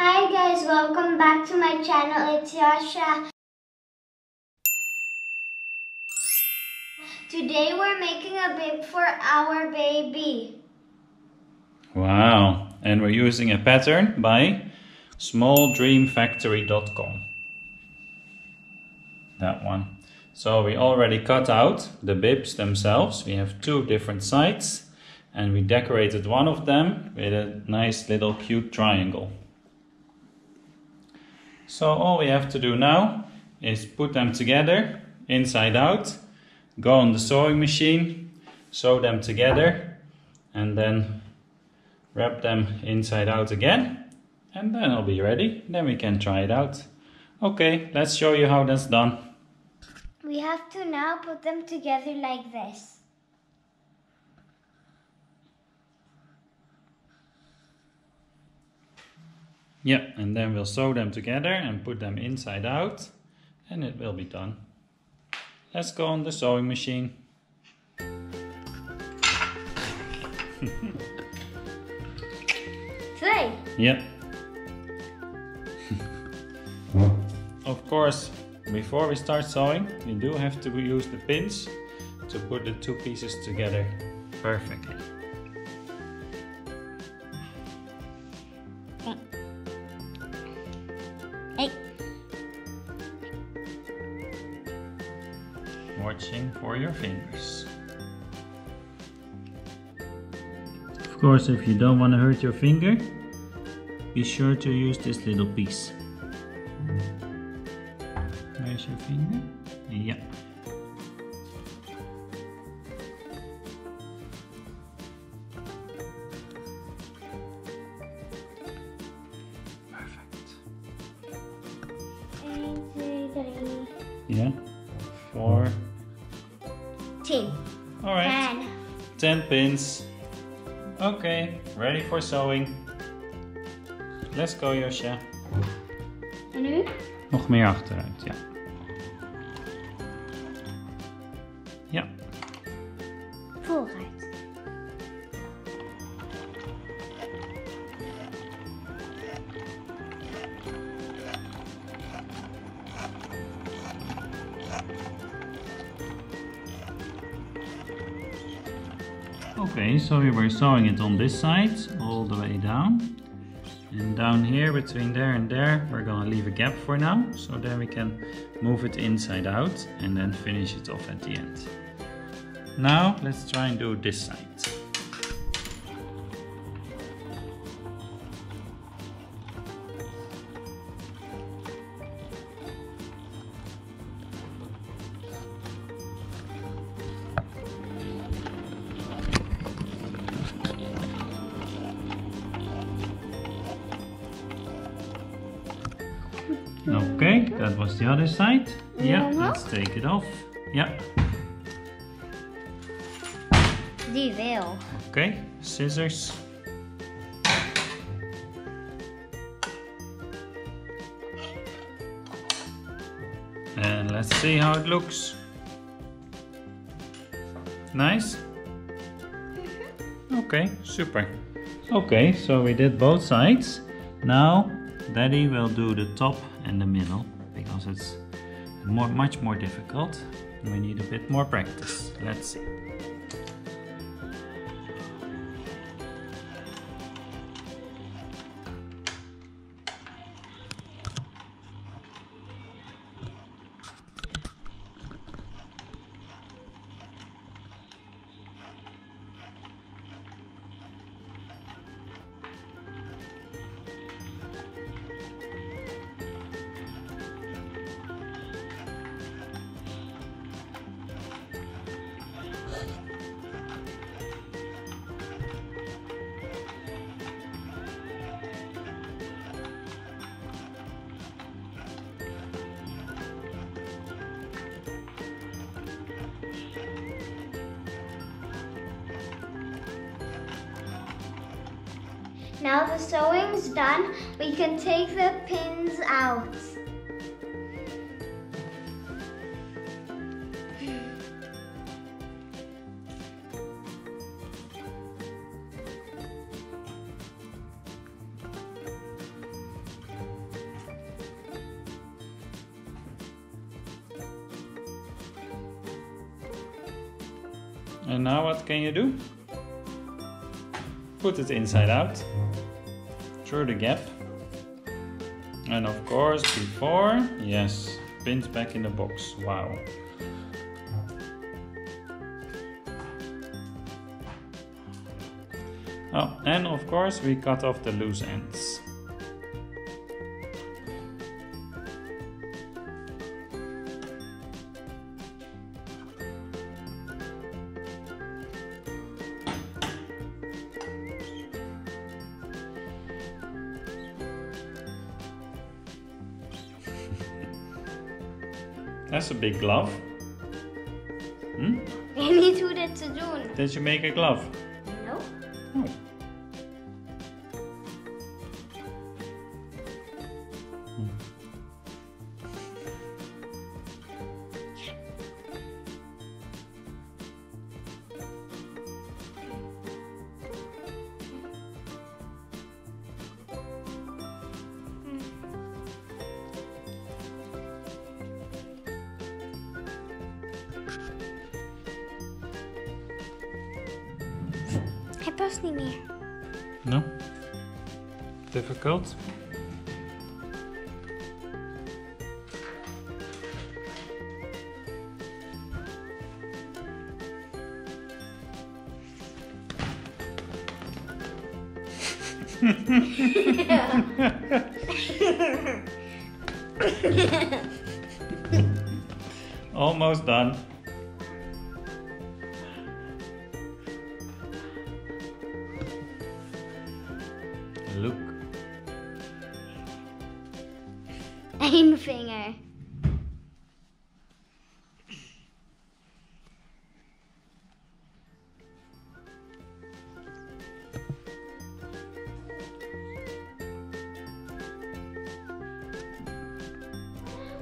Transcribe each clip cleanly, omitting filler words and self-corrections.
Hi guys, welcome back to my channel. It's Yasha. Today we're making a bib for our baby. Wow, and we're using a pattern by smalldreamfactory.com. That one. So we already cut out the bibs themselves. We have two different sides and we decorated one of them with a nice little cute triangle. So all we have to do now is put them together, inside out, go on the sewing machine, sew them together, and then wrap them inside out again, and then it'll be ready. Then we can try it out. Okay, let's show you how that's done. We have to now put them together like this. Yeah, and then we'll sew them together and put them inside out, and it will be done. Let's go on the sewing machine. Three. Yeah. Of course, before we start sewing, we do have to use the pins to put the two pieces together perfectly. Watching for your fingers. Of course, if you don't want to hurt your finger, be sure to use this little piece. Where's your finger? Yeah. Perfect. 1, 2, 3. Yeah. 4. 10. All right. 10 pins. Okay, ready for sewing. Let's go, Josje. En nu? Nog meer achteruit, ja. Ja. Vooruit. Okay, so we were sewing it on this side, all the way down. And down here, between there and there, we're gonna leave a gap for now. So then we can move it inside out and then finish it off at the end. Now, let's try and do this side. Okay, that was the other side. Yeah, let's take it off. Yeah. Die wel. Okay, scissors. And let's see how it looks. Nice? Okay, super. Okay, so we did both sides. Now Daddy will do the top and the middle, because it's much more difficult. We need a bit more practice. Let's see. Now the sewing's done, we can take the pins out. And now what can you do? Put it inside out through the gap. And of course before, yes, pins back in the box. Wow. Oh, and of course we cut off the loose ends. That's a big glove. Hmm? We need to do that to do. Did you make a glove? No. Oh. Hmm. Hij past niet meer. No? Difficult? Almost done. Look. Aim finger.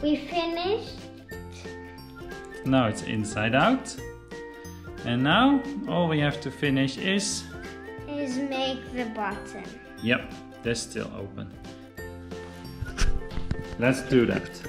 We finished. Now it's inside out. And now all we have to finish is make the bottom. Yep, that's still open. Let's do that.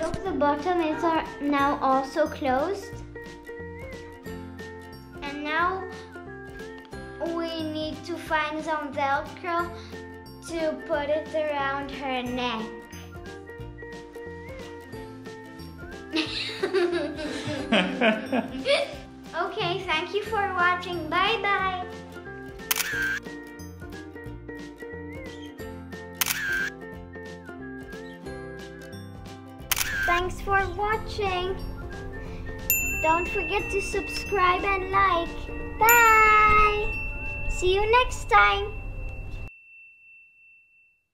Look, the bottom is now also closed. And now we need to find some Velcro to put it around her neck. Okay, thank you for watching. Bye-bye. Thanks for watching. Don't forget to subscribe and like. Bye. See you next time.